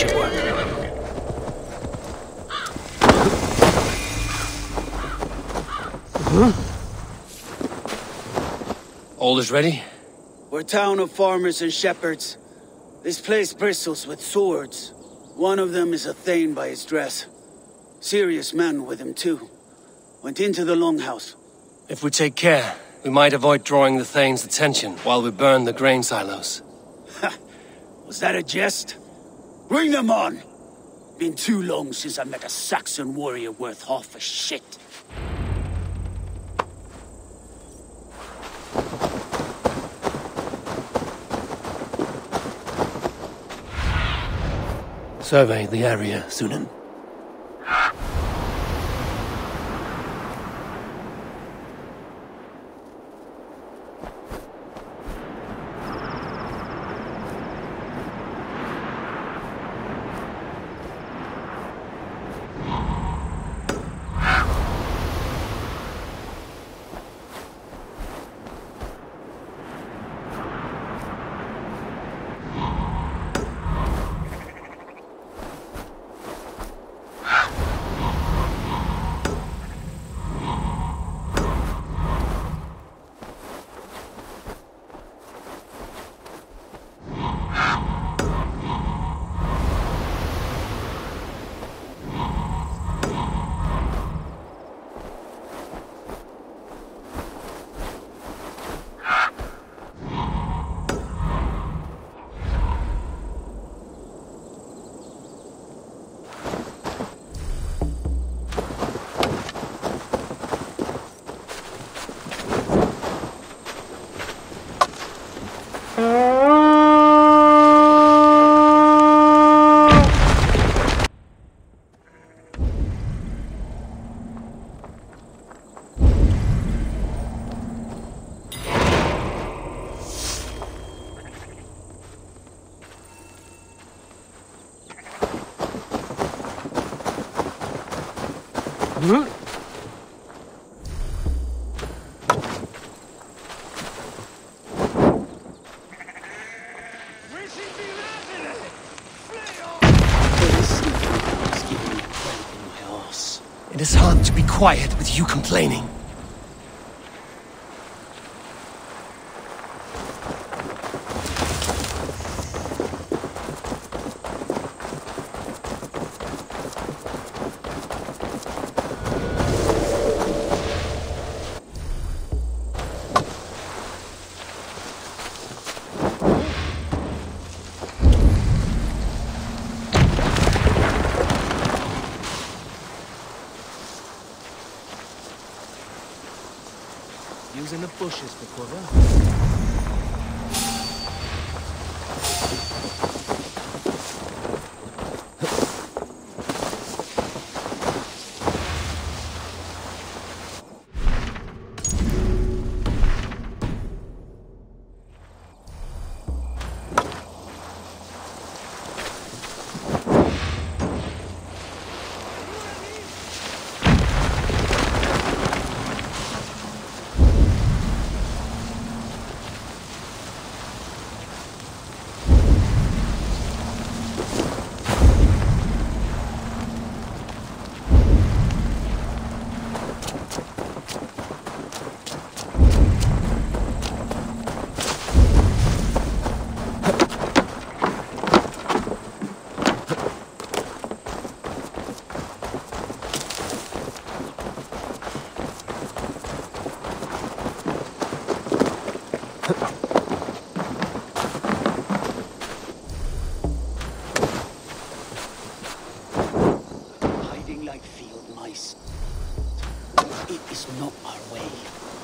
at your work. All is ready? We're a town of farmers and shepherds. This place bristles with swords. One of them is a Thane by his dress. Serious man with him too. Went into the Longhouse. If we take care, we might avoid drawing the Thane's attention while we burn the grain silos. Ha! Was that a jest? Bring them on! Been too long since I met a Saxon warrior worth half a shit. Survey the area, Sunan. It is hard to be quiet with you complaining.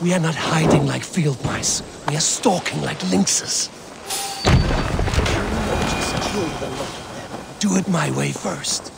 We are not hiding like field mice. We are stalking like lynxes. Just kill the lot of them. Do it my way first.